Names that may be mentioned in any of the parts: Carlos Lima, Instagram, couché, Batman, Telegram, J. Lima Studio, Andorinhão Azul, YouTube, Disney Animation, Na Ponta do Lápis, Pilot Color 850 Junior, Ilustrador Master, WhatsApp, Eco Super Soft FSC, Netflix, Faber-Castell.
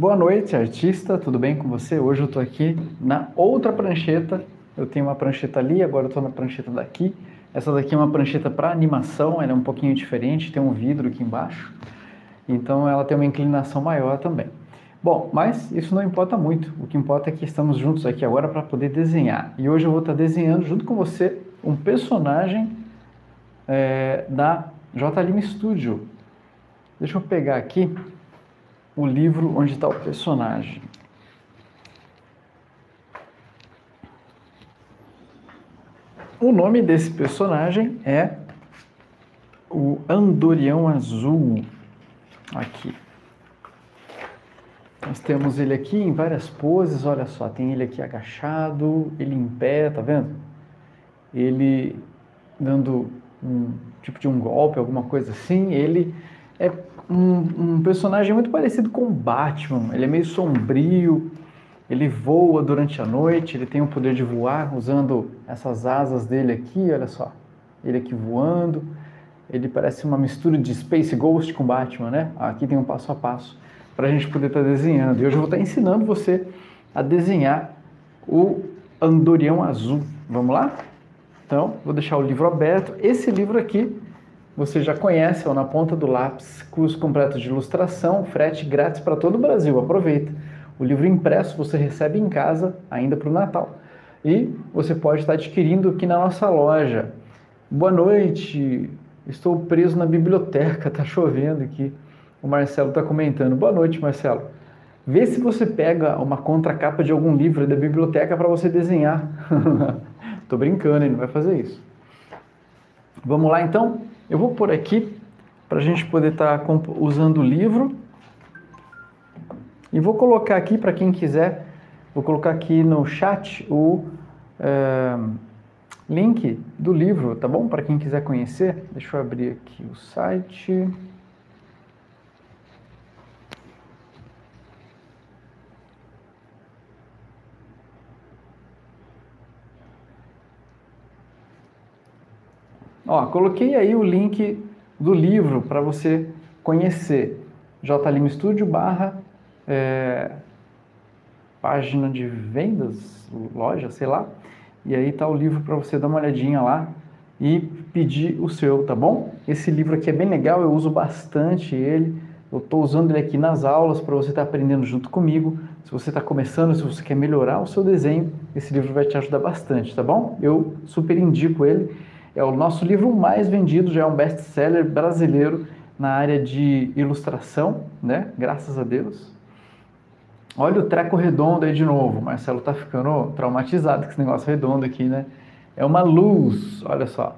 Boa noite, artista, tudo bem com você? Hoje eu estou aqui na outra prancheta. Eu tenho uma prancheta ali, agora eu estou na prancheta daqui. Essa daqui é uma prancheta para animação, ela é um pouquinho diferente, tem um vidro aqui embaixo. Então ela tem uma inclinação maior também. Bom, mas isso não importa muito. O que importa é que estamos juntos aqui agora para poder desenhar. E hoje eu vou estar desenhando junto com você um personagem da J. Lima Studio. Deixa eu pegar aqui o livro onde está o personagem. O nome desse personagem é o Andorinhão Azul. Aqui. Nós temos ele aqui em várias poses, olha só, tem ele aqui agachado, ele em pé, tá vendo? Ele dando um tipo de um golpe, alguma coisa assim. Ele é um personagem muito parecido com o Batman, ele é meio sombrio, ele voa durante a noite, ele tem o poder de voar usando essas asas dele aqui, olha só, ele aqui voando. Ele parece uma mistura de Space Ghost com Batman, né? Aqui tem um passo a passo para a gente poder estar desenhando. E hoje eu vou estar ensinando você a desenhar o Andorinhão Azul. Vamos lá? Então, vou deixar o livro aberto. Esse livro aqui, você já conhece, é o Na Ponta do Lápis, curso completo de ilustração, frete grátis para todo o Brasil. Aproveita! O livro impresso você recebe em casa, ainda para o Natal. E você pode estar adquirindo aqui na nossa loja. Boa noite! Estou preso na biblioteca, está chovendo aqui. O Marcelo está comentando. Boa noite, Marcelo. Vê se você pega uma contracapa de algum livro da biblioteca para você desenhar. Tô brincando, ele não vai fazer isso. Vamos lá, então. Eu vou por aqui para a gente poder estar usando o livro. E vou colocar aqui, para quem quiser, vou colocar aqui no chat o link do livro, tá bom? Para quem quiser conhecer, deixa eu abrir aqui o site. Ó, coloquei aí o link do livro para você conhecer. J. Lima Studio / página de vendas, loja, sei lá. E aí tá o livro para você dar uma olhadinha lá e pedir o seu, tá bom? Esse livro aqui é bem legal, eu uso bastante ele. Eu estou usando ele aqui nas aulas para você estar aprendendo junto comigo. Se você está começando, se você quer melhorar o seu desenho, esse livro vai te ajudar bastante, tá bom? Eu super indico ele. É o nosso livro mais vendido, já é um best-seller brasileiro na área de ilustração, né? Graças a Deus. Olha o treco redondo aí de novo. O Marcelo tá ficando traumatizado com esse negócio redondo aqui, né? É uma luz, olha só.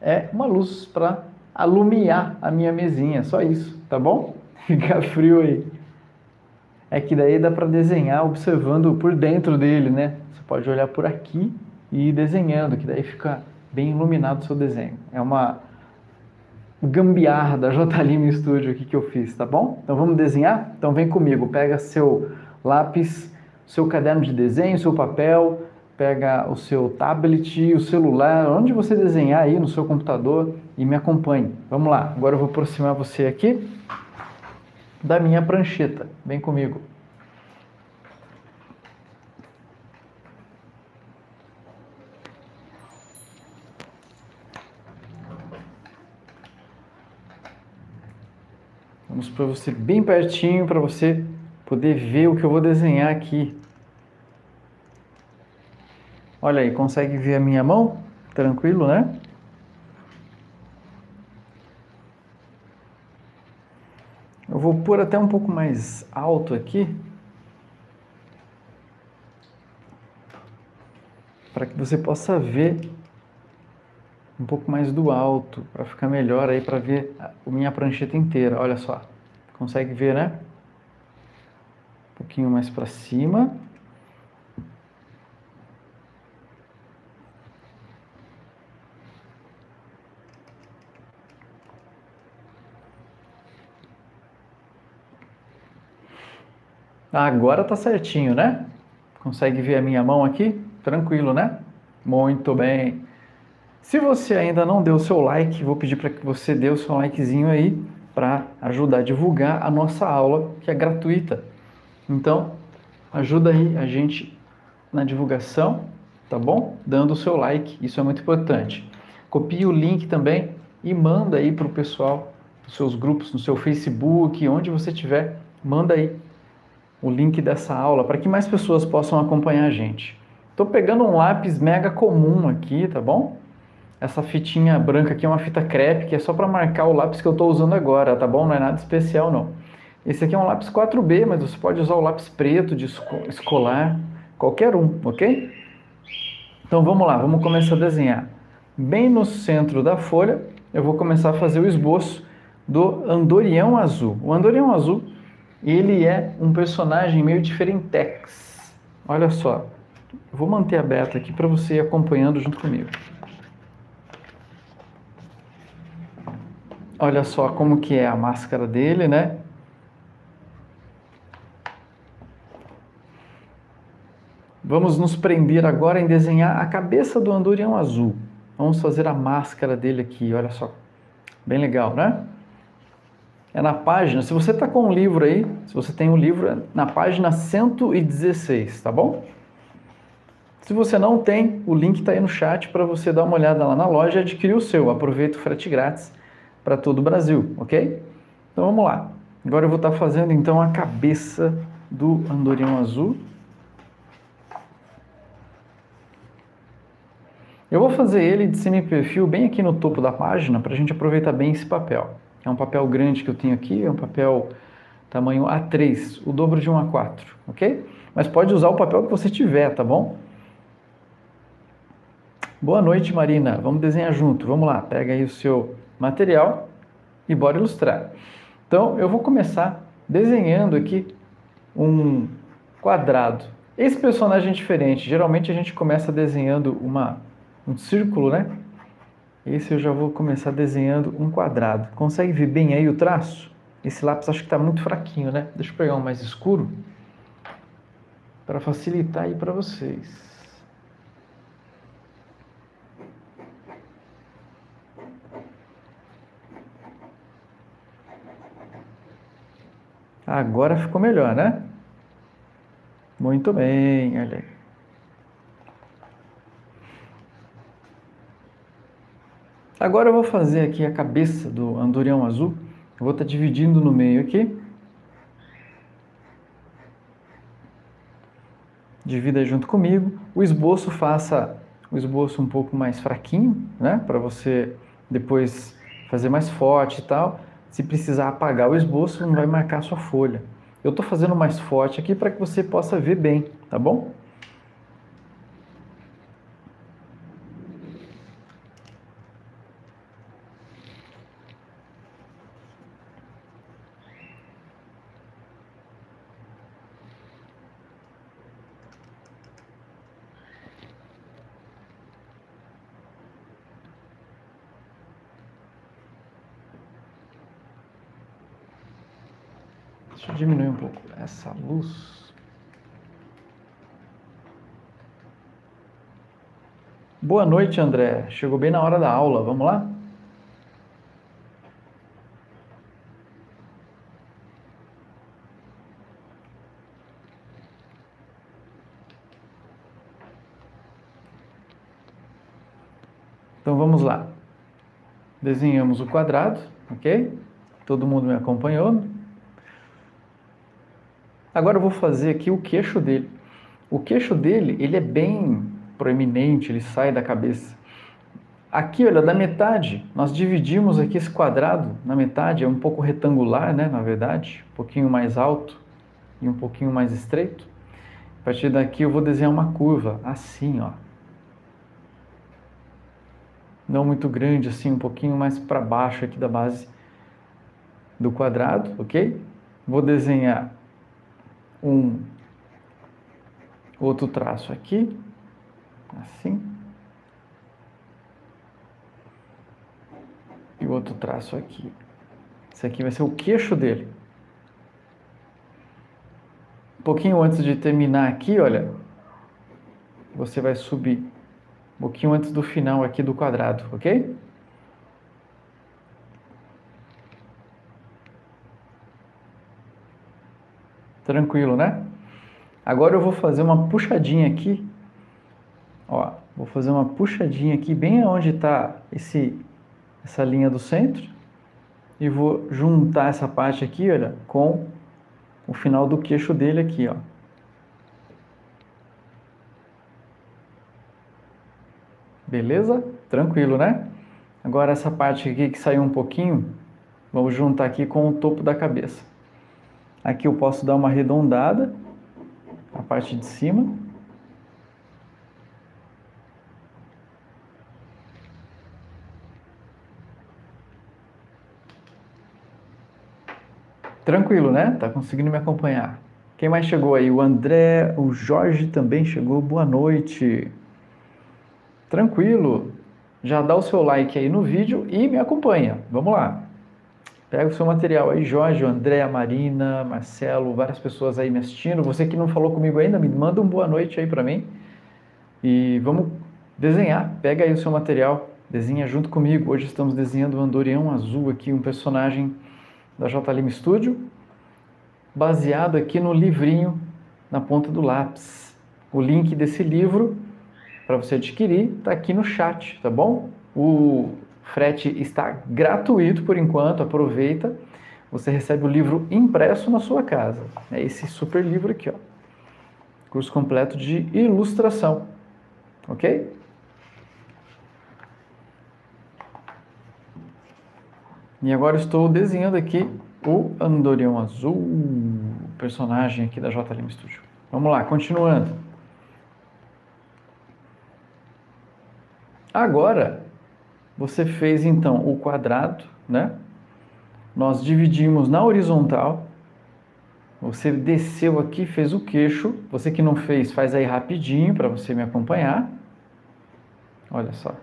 É uma luz para alumiar a minha mesinha, só isso, tá bom? Fica frio aí. É que daí dá para desenhar observando por dentro dele, né? Você pode olhar por aqui e ir desenhando, que daí fica bem iluminado o seu desenho. É uma gambiarra da J. Lima Studio aqui que eu fiz, tá bom? Então vamos desenhar? Então vem comigo, pega seu lápis, seu caderno de desenho, seu papel, pega o seu tablet, o celular, onde você desenhar aí no seu computador e me acompanhe. Vamos lá, agora eu vou aproximar você aqui da minha prancheta, vem comigo. Vamos para você bem pertinho, para você poder ver o que eu vou desenhar aqui. Olha aí, consegue ver a minha mão? Tranquilo, né? Eu vou pôr até um pouco mais alto aqui, para que você possa ver um pouco mais do alto, para ficar melhor aí, para ver a minha prancheta inteira. Olha só, consegue ver, né? Um pouquinho mais para cima. Agora tá certinho, né? Consegue ver a minha mão aqui? Tranquilo, né? Muito bem. Se você ainda não deu o seu like, vou pedir para que você dê o seu likezinho aí para ajudar a divulgar a nossa aula, que é gratuita. Então, ajuda aí a gente na divulgação, tá bom? Dando o seu like, isso é muito importante. Copie o link também e manda aí para o pessoal nos seus grupos, no seu Facebook, onde você tiver, manda aí o link dessa aula para que mais pessoas possam acompanhar a gente. Estou pegando um lápis mega comum aqui, tá bom? Essa fitinha branca aqui é uma fita crepe, que é só para marcar o lápis que eu estou usando agora, tá bom? Não é nada especial, não. Esse aqui é um lápis 4B, mas você pode usar o lápis preto de escolar, qualquer um, ok? Então vamos lá, vamos começar a desenhar. Bem no centro da folha, eu vou começar a fazer o esboço do Andorinhão Azul. O Andorinhão Azul, ele é um personagem meio diferentex. Olha só, vou manter aberto aqui para você ir acompanhando junto comigo. Olha só como que é a máscara dele, né? Vamos nos prender agora em desenhar a cabeça do Andorinhão Azul. Vamos fazer a máscara dele aqui, olha só. Bem legal, né? É na página, se você está com um livro aí, se você tem um livro, é na página 116, tá bom? Se você não tem, o link está aí no chat para você dar uma olhada lá na loja e adquirir o seu. Aproveita o frete grátis para todo o Brasil, ok? Então vamos lá. Agora eu vou estar fazendo então a cabeça do Andorinhão Azul. Eu vou fazer ele de semi-perfil bem aqui no topo da página para a gente aproveitar bem esse papel. É um papel grande que eu tenho aqui, é um papel tamanho A3, o dobro de um A4, ok? Mas pode usar o papel que você tiver, tá bom? Boa noite, Marina. Vamos desenhar junto. Vamos lá, pega aí o seu material e bora ilustrar. Então, eu vou começar desenhando aqui um quadrado. Esse personagem é diferente. Geralmente a gente começa desenhando um círculo, né? Esse eu já vou começar desenhando um quadrado. Consegue ver bem aí o traço? Esse lápis acho que está muito fraquinho, né? Deixa eu pegar um mais escuro para facilitar aí para vocês. Agora ficou melhor, né? Muito bem, olha aí. Agora eu vou fazer aqui a cabeça do Andorinhão Azul. Eu vou estar dividindo no meio aqui. Divida junto comigo. O esboço, faça o esboço um pouco mais fraquinho, né? Para você depois fazer mais forte e tal. Se precisar apagar o esboço, não vai marcar a sua folha. Eu estou fazendo mais forte aqui para que você possa ver bem, tá bom? Deixa eu diminuir um pouco essa luz. Boa noite, André. Chegou bem na hora da aula. Vamos lá? Então vamos lá. Desenhamos o quadrado, ok? Todo mundo me acompanhou. Agora eu vou fazer aqui o queixo dele. O queixo dele, ele é bem proeminente, ele sai da cabeça. Aqui, olha, da metade, nós dividimos aqui esse quadrado, na metade, é um pouco retangular, né, na verdade, um pouquinho mais alto e um pouquinho mais estreito. A partir daqui eu vou desenhar uma curva, assim, ó. Não muito grande, assim, um pouquinho mais para baixo aqui da base do quadrado, ok? Vou desenhar um outro traço aqui, assim, e outro traço aqui. Esse aqui vai ser o queixo dele. Um pouquinho antes de terminar aqui, olha, você vai subir um pouquinho antes do final aqui do quadrado, ok? Tranquilo, né? Agora eu vou fazer uma puxadinha aqui. Ó, vou fazer uma puxadinha aqui bem onde está essa linha do centro. E vou juntar essa parte aqui, olha, com o final do queixo dele aqui, ó. Beleza? Tranquilo, né? Agora essa parte aqui que saiu um pouquinho, vamos juntar aqui com o topo da cabeça. Aqui eu posso dar uma arredondada, a parte de cima. Tranquilo, né? Tá conseguindo me acompanhar. Quem mais chegou aí? O André, o Jorge também chegou. Boa noite. Tranquilo. Já dá o seu like aí no vídeo e me acompanha. Vamos lá. Pega o seu material aí, Jorge, André, Marina, Marcelo, várias pessoas aí me assistindo. Você que não falou comigo ainda, me manda um boa noite aí pra mim. E vamos desenhar. Pega aí o seu material, desenha junto comigo. Hoje estamos desenhando o Andorinhão Azul aqui, um personagem da J. Lima Studio, baseado aqui no livrinho Na Ponta do Lápis. O link desse livro, para você adquirir, está aqui no chat, tá bom? O frete está gratuito por enquanto, aproveita. Você recebe o livro impresso na sua casa. É esse super livro aqui, ó. Curso completo de ilustração, ok? E agora estou desenhando aqui o Andorinhão Azul, personagem aqui da J. Lima Studio. Vamos lá, continuando. Agora, você fez então o quadrado, né? Nós dividimos na horizontal. Você desceu aqui, fez o queixo. Você que não fez, faz aí rapidinho para você me acompanhar. Olha só.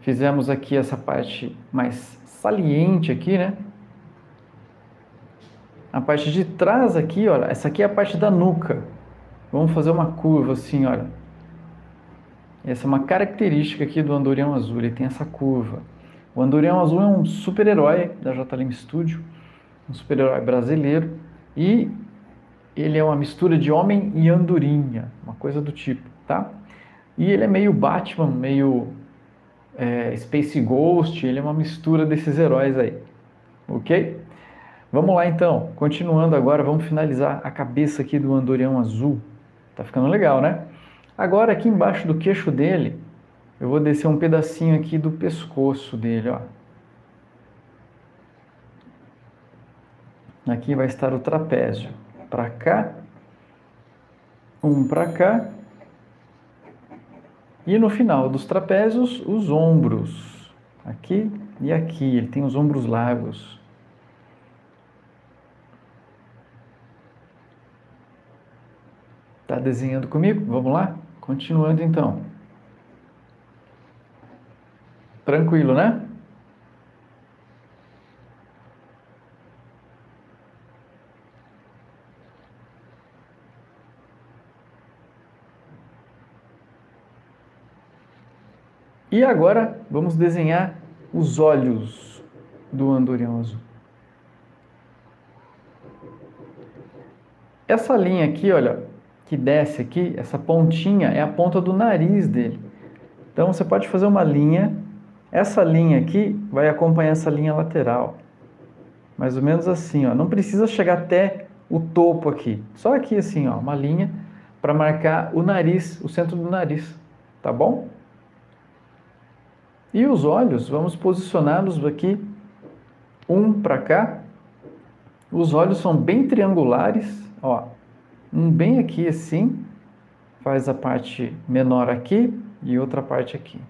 Fizemos aqui essa parte mais saliente aqui, né? A parte de trás aqui, olha, essa aqui é a parte da nuca. Vamos fazer uma curva assim, olha. Essa é uma característica aqui do Andorinhão Azul, ele tem essa curva. O Andorinhão Azul é um super-herói da J. Lima Studio, um super-herói brasileiro, e ele é uma mistura de homem e andorinha, uma coisa do tipo, tá? E ele é meio Batman, meio... Space Ghost, ele é uma mistura desses heróis aí, ok? Vamos lá então, continuando agora, vamos finalizar a cabeça aqui do Andorinhão Azul. Tá ficando legal, né? Agora aqui embaixo do queixo dele, eu vou descer um pedacinho aqui do pescoço dele, ó. Aqui vai estar o trapézio, pra cá, um pra cá. E no final dos trapézios, os ombros, aqui e aqui, ele tem os ombros largos. Tá desenhando comigo? Vamos lá? Continuando então. Tranquilo, né? E agora vamos desenhar os olhos do Andorinhão Azul. Essa linha aqui, olha, que desce aqui, essa pontinha é a ponta do nariz dele. Então você pode fazer uma linha, essa linha aqui vai acompanhar essa linha lateral. Mais ou menos assim, ó, não precisa chegar até o topo aqui. Só aqui assim, ó, uma linha para marcar o nariz, o centro do nariz, tá bom? E os olhos, vamos posicioná-los aqui, um para cá. Os olhos são bem triangulares, ó, um bem aqui assim, faz a parte menor aqui e outra parte aqui.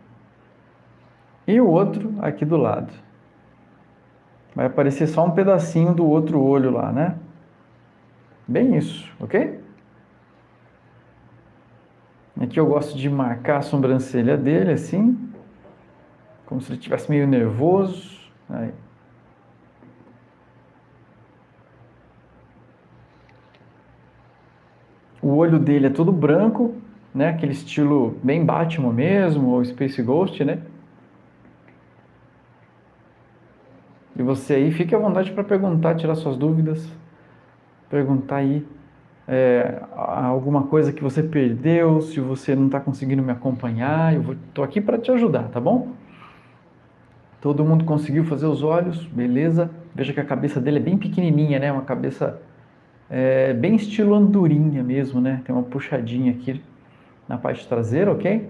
E o outro aqui do lado. Vai aparecer só um pedacinho do outro olho lá, né? Bem isso, ok? Aqui eu gosto de marcar a sobrancelha dele assim. Como se ele estivesse meio nervoso. Aí. O olho dele é todo branco, né? Aquele estilo bem Batman mesmo, ou Space Ghost, né? E você aí, fique à vontade para perguntar, tirar suas dúvidas. perguntar aí alguma coisa que você perdeu, se você não está conseguindo me acompanhar, eu estou aqui para te ajudar, tá bom? Todo mundo conseguiu fazer os olhos, beleza? Veja que a cabeça dele é bem pequenininha, né? Uma cabeça bem estilo andorinha mesmo, né? Tem uma puxadinha aqui na parte traseira, ok?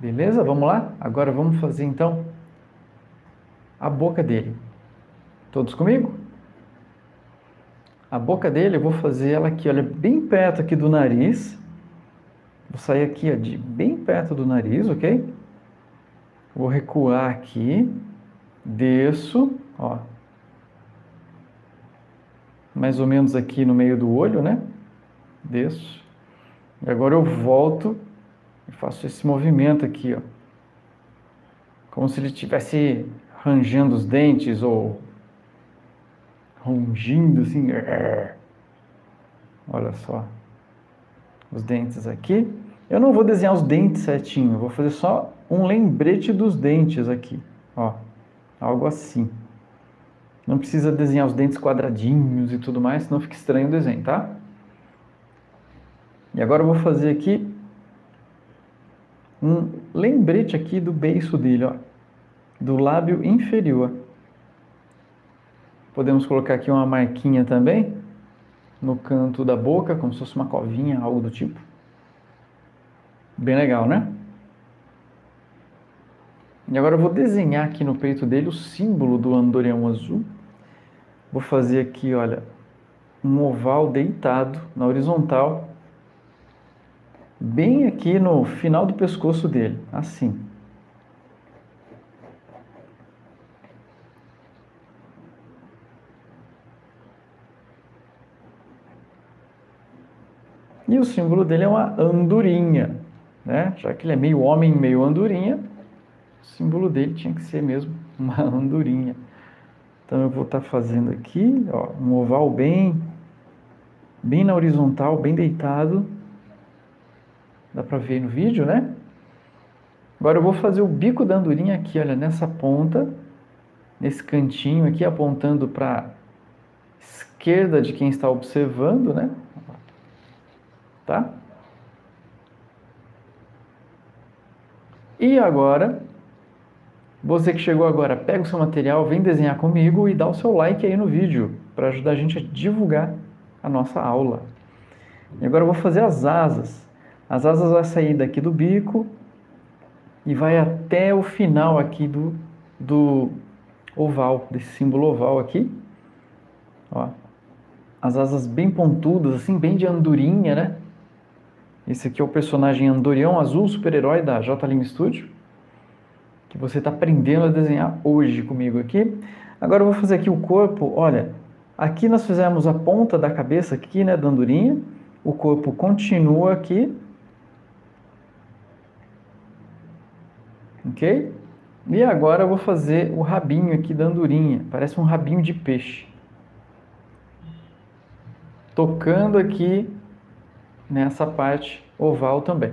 Beleza? Vamos lá? Agora vamos fazer então a boca dele. Todos comigo? A boca dele, eu vou fazer ela aqui, olha, bem perto aqui do nariz. Vou sair aqui, ó, de bem perto do nariz, ok? Vou recuar aqui, desço, ó. Mais ou menos aqui no meio do olho, né? Desço. E agora eu volto e faço esse movimento aqui, ó. Como se ele estivesse rangendo os dentes ou rongindo assim. Olha só os dentes aqui. Eu não vou desenhar os dentes certinho, eu vou fazer só um lembrete dos dentes aqui, ó, algo assim. Não precisa desenhar os dentes quadradinhos e tudo mais, senão fica estranho o desenho, tá? E agora eu vou fazer aqui um lembrete aqui do beiço dele, ó, do lábio inferior. Podemos colocar aqui uma marquinha também, no canto da boca, como se fosse uma covinha, algo do tipo. Bem legal, né? E agora eu vou desenhar aqui no peito dele o símbolo do Andorinhão Azul. Vou fazer aqui, olha, um oval deitado na horizontal, bem aqui no final do pescoço dele, assim. E o símbolo dele é uma andorinha, né? Já que ele é meio homem, meio andorinha, o símbolo dele tinha que ser mesmo uma andorinha. Então eu vou estar fazendo aqui, ó, um oval bem na horizontal, bem deitado. Dá para ver no vídeo, né? Agora eu vou fazer o bico da andorinha aqui, olha, nessa ponta, nesse cantinho aqui, apontando para esquerda de quem está observando, né? Tá? E agora, você que chegou agora, pega o seu material, vem desenhar comigo e dá o seu like aí no vídeo, para ajudar a gente a divulgar a nossa aula. E agora eu vou fazer as asas. As asas vai sair daqui do bico e vai até o final aqui do oval, desse símbolo oval aqui. Ó, as asas bem pontudas, assim, bem de andorinha, né? Esse aqui é o personagem Andorinhão Azul, super-herói da J. Lima Studio, que você está aprendendo a desenhar hoje comigo aqui. Agora eu vou fazer aqui o corpo, olha, aqui nós fizemos a ponta da cabeça aqui, né, da andorinha, o corpo continua aqui, ok? E agora eu vou fazer o rabinho aqui da andorinha, parece um rabinho de peixe, tocando aqui nessa parte oval também.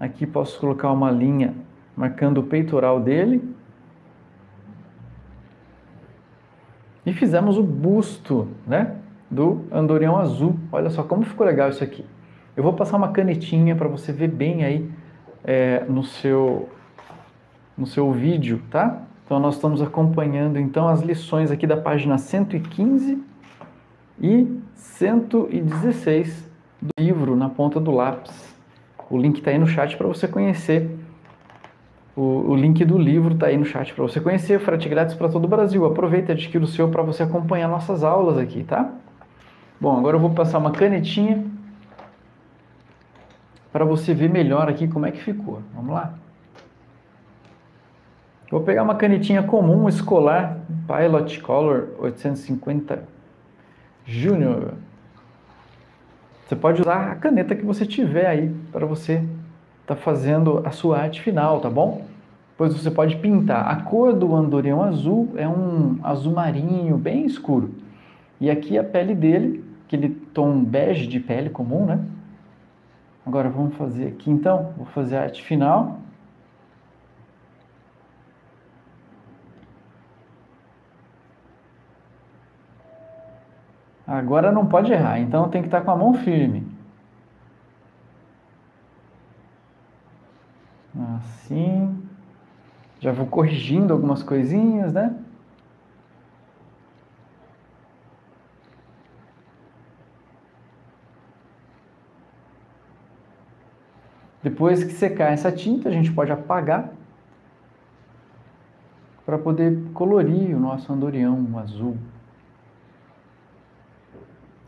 Aqui posso colocar uma linha marcando o peitoral dele. E fizemos o busto, né, do Andorinhão Azul. Olha só como ficou legal isso aqui. Eu vou passar uma canetinha para você ver bem aí no seu vídeo, tá? Então nós estamos acompanhando então as lições aqui da página 115 e 116 do livro Na Ponta do Lápis. O link está aí no chat para você conhecer. O link do livro está aí no chat para você conhecer. Frete grátis para todo o Brasil. Aproveita e adquira o seu para você acompanhar nossas aulas aqui, tá? Bom, agora eu vou passar uma canetinha para você ver melhor aqui como é que ficou. Vamos lá? Vou pegar uma canetinha comum, escolar, Pilot Color 850 Junior. Você pode usar a caneta que você tiver aí para você tá fazendo a sua arte final, tá bom? Pois você pode pintar. A cor do Andorinhão Azul é um azul marinho bem escuro. E aqui a pele dele, aquele tom bege de pele comum, né? Agora vamos fazer aqui então, vou fazer a arte final. Agora não pode errar, então tem que estar com a mão firme. Assim. Já vou corrigindo algumas coisinhas, né? Depois que secar essa tinta, a gente pode apagar para poder colorir o nosso andorinhão azul.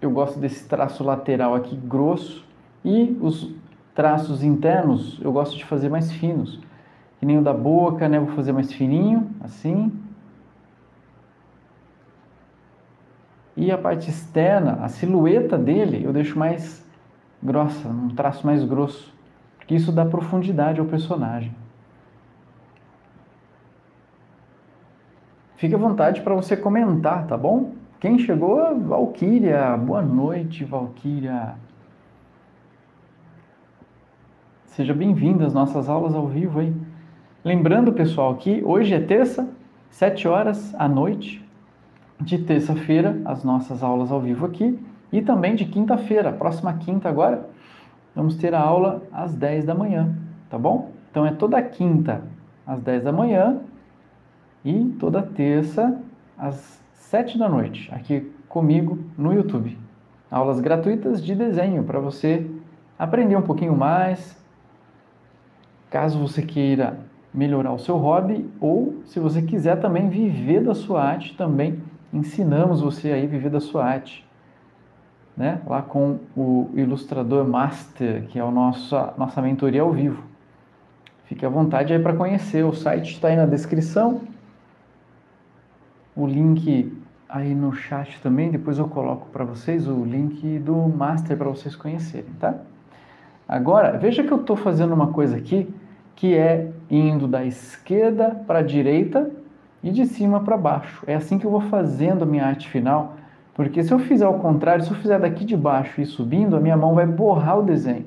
Eu gosto desse traço lateral aqui grosso e os traços internos eu gosto de fazer mais finos. Que nem o da boca, né? Vou fazer mais fininho, assim. E a parte externa, a silhueta dele, eu deixo mais grossa, um traço mais grosso. Porque isso dá profundidade ao personagem. Fique à vontade para você comentar, tá bom? Quem chegou? Valquíria. Boa noite, Valquíria. Seja bem-vindo às nossas aulas ao vivo aí. Lembrando, pessoal, que hoje é terça, 7 horas à noite. De terça-feira, as nossas aulas ao vivo aqui. E também de quinta-feira, próxima quinta agora, vamos ter a aula às 10 da manhã, tá bom? Então é toda quinta às 10 da manhã e toda terça às 7 da noite, aqui comigo no YouTube. Aulas gratuitas de desenho para você aprender um pouquinho mais, caso você queira melhorar o seu hobby ou se você quiser também viver da sua arte, também ensinamos você aí viver da sua arte, né? Lá com o Ilustrador Master, que é a nossa mentoria ao vivo. Fique à vontade aí para conhecer, o site está aí na descrição, o link aí no chat também, depois eu coloco para vocês o link do Master para vocês conhecerem, tá? Agora, veja que eu estou fazendo uma coisa aqui, que é indo da esquerda para a direita e de cima para baixo. É assim que eu vou fazendo a minha arte final, porque se eu fizer ao contrário, se eu fizer daqui de baixo e subindo, a minha mão vai borrar o desenho.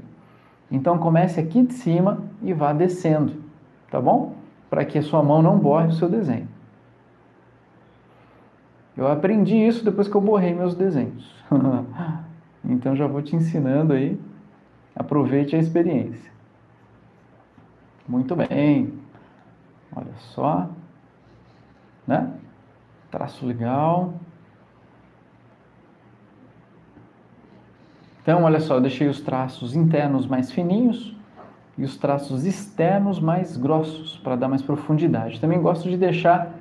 Então comece aqui de cima e vá descendo, tá bom? Para que a sua mão não borre o seu desenho. Eu aprendi isso depois que eu borrei meus desenhos. Então já vou te ensinando aí. Aproveite a experiência. Muito bem. Olha só. Né? Traço legal. Então, olha só, eu deixei os traços internos mais fininhos e os traços externos mais grossos, para dar mais profundidade. Também gosto de deixar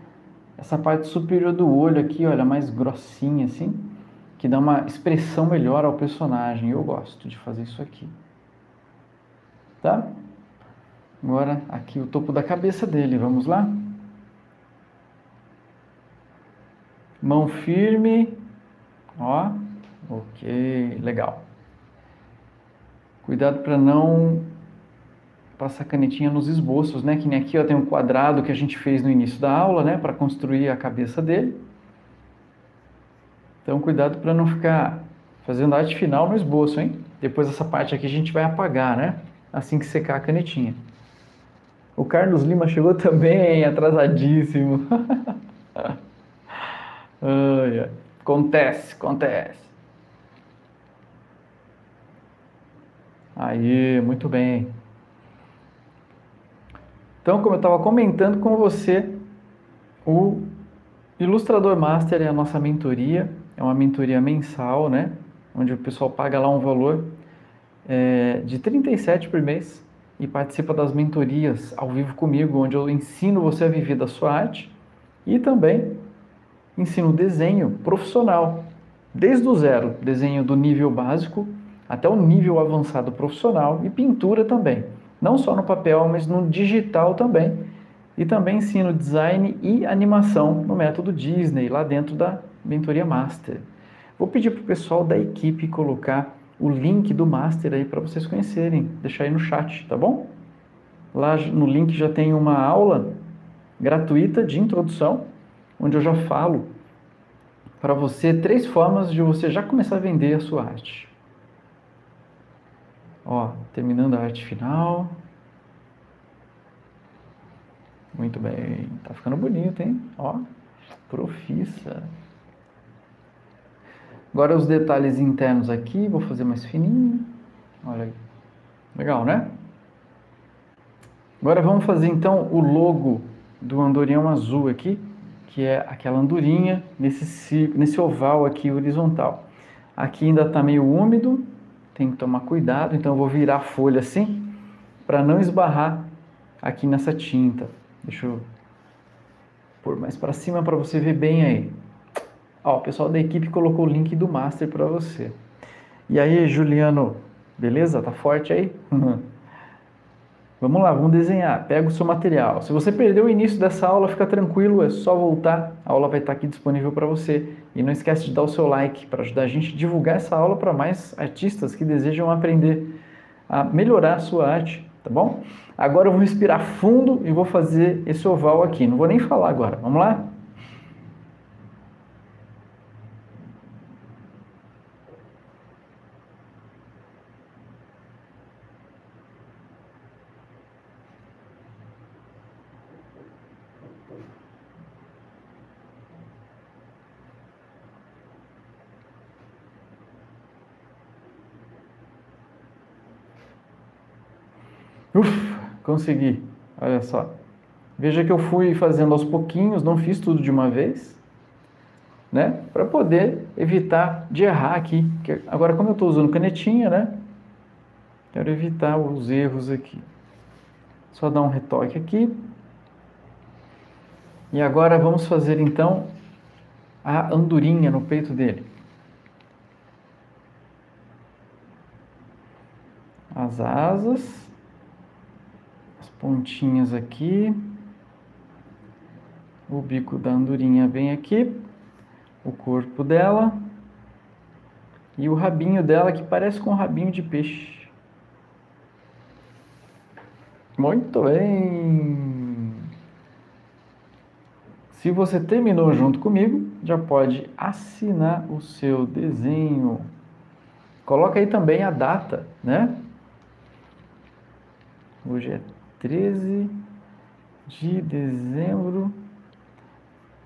essa parte superior do olho aqui, olha, mais grossinha assim, que dá uma expressão melhor ao personagem. Eu gosto de fazer isso aqui. Tá? Agora, aqui o topo da cabeça dele, vamos lá? Mão firme. Ó, ok, legal. Cuidado para não passar canetinha nos esboços, né? Que nem aqui, ó, tem um quadrado que a gente fez no início da aula, né? Para construir a cabeça dele. Então, cuidado para não ficar fazendo arte final no esboço, hein? Depois essa parte aqui a gente vai apagar, né? Assim que secar a canetinha. O Carlos Lima chegou também, atrasadíssimo. Acontece, acontece. Aí, muito bem. Então, como eu estava comentando com você, o Ilustrador Master é a nossa mentoria, é uma mentoria mensal, né? Onde o pessoal paga lá um valor de R$37 por mês e participa das mentorias ao vivo comigo, onde eu ensino você a viver da sua arte e também ensino desenho profissional, desde o zero, desenho do nível básico até o nível avançado profissional e pintura também. Não só no papel, mas no digital também. E também ensino design e animação no método Disney, lá dentro da mentoria Master. Vou pedir para o pessoal da equipe colocar o link do Master aí para vocês conhecerem. Deixar aí no chat, tá bom? Lá no link já tem uma aula gratuita de introdução, onde eu já falo para você 3 formas de você já começar a vender a sua arte. Ó, terminando a arte final. Muito bem. Tá ficando bonito, hein? Ó, profissa. Agora os detalhes internos aqui, vou fazer mais fininho. Olha aí. Legal, né? Agora vamos fazer então o logo do andorinhão azul aqui, que é aquela andorinha nesse oval aqui horizontal. Aqui ainda está meio úmido, tem que tomar cuidado, então eu vou virar a folha assim, para não esbarrar aqui nessa tinta. Deixa eu pôr mais para cima para você ver bem aí. Ó, o pessoal da equipe colocou o link do Master para você. E aí, Juliano, beleza? Tá forte aí? Vamos lá, vamos desenhar. Pega o seu material. Se você perdeu o início dessa aula, fica tranquilo, é só voltar. A aula vai estar aqui disponível para você. E não esquece de dar o seu like para ajudar a gente a divulgar essa aula para mais artistas que desejam aprender a melhorar a sua arte, tá bom? Agora eu vou respirar fundo e vou fazer esse oval aqui. Não vou nem falar agora. Vamos lá? Ufa, consegui, olha só. Veja que eu fui fazendo aos pouquinhos, não fiz tudo de uma vez, né? Para poder evitar de errar aqui. Agora, como eu estou usando canetinha, né? Quero evitar os erros aqui. Só dar um retoque aqui. E agora vamos fazer, então, a andorinha no peito dele. As asas. Pontinhas aqui, o bico da andorinha vem aqui, o corpo dela e o rabinho dela que parece com um rabinho de peixe. Muito bem! Se você terminou junto comigo, já pode assinar o seu desenho. Coloca aí também a data, né? Hoje é 13 de dezembro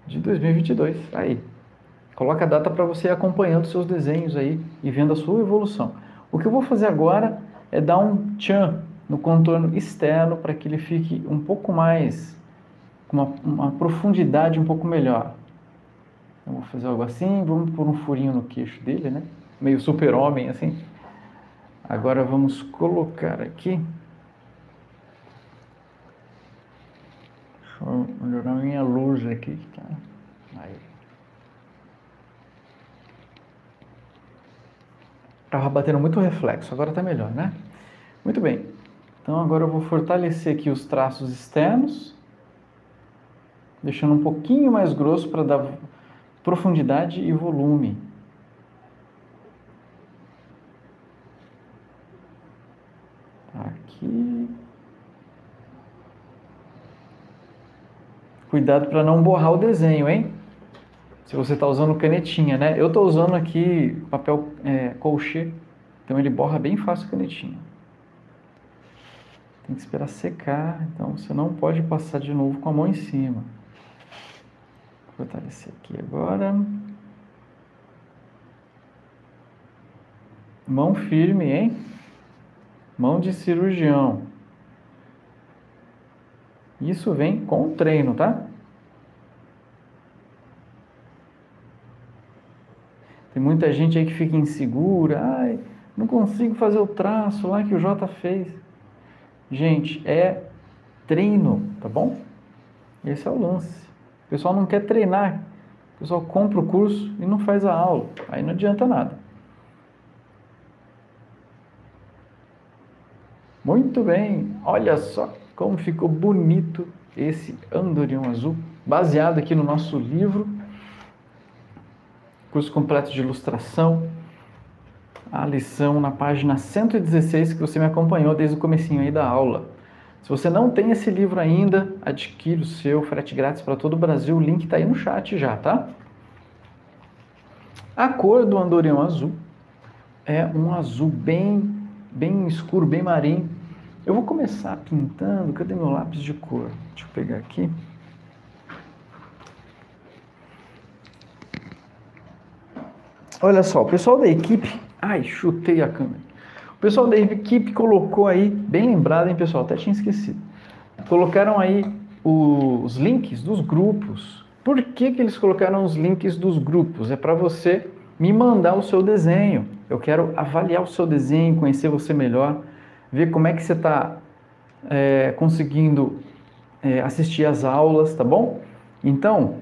de 2022. Aí, coloca a data para você ir acompanhando seus desenhos aí e vendo a sua evolução. O que eu vou fazer agora é dar um tchan no contorno externo para que ele fique um pouco mais, com uma profundidade um pouco melhor. Eu vou fazer algo assim, vamos pôr um furinho no queixo dele, né? Meio super-homem assim. Agora vamos colocar aqui. Vou melhorar a minha luz aqui, tá? Aí. Tava batendo muito reflexo, agora tá melhor, né? Muito bem. Então agora eu vou fortalecer aqui os traços externos, deixando um pouquinho mais grosso para dar profundidade e volume. Aqui. Cuidado para não borrar o desenho, hein? Se você está usando canetinha, né? Eu estou usando aqui papel colchê, então ele borra bem fácil a canetinha. Tem que esperar secar, então você não pode passar de novo com a mão em cima. Vou fortalecer aqui agora. Mão firme, hein? Mão de cirurgião. Isso vem com o treino, tá? Tem muita gente aí que fica insegura. Ai, não consigo fazer o traço lá que o Jota fez. Gente, é treino, tá bom? Esse é o lance. O pessoal não quer treinar. O pessoal compra o curso e não faz a aula. Aí não adianta nada. Muito bem. Olha só. Como ficou bonito esse andorinhão azul, baseado aqui no nosso livro, curso completo de ilustração, a lição na página 116 que você me acompanhou desde o comecinho aí da aula. Se você não tem esse livro ainda, adquira o seu, frete grátis para todo o Brasil, o link está aí no chat já, tá? A cor do andorinhão azul é um azul bem escuro, bem marinho. Eu vou começar pintando, cadê meu lápis de cor? Deixa eu pegar aqui. Olha só, o pessoal da equipe... Ai, chutei a câmera. O pessoal da equipe colocou aí, bem lembrado, hein, pessoal? Até tinha esquecido. Colocaram aí os links dos grupos. Por que que eles colocaram os links dos grupos? É para você me mandar o seu desenho. Eu quero avaliar o seu desenho, conhecer você melhor, ver como é que você está conseguindo assistir as aulas, tá bom? Então,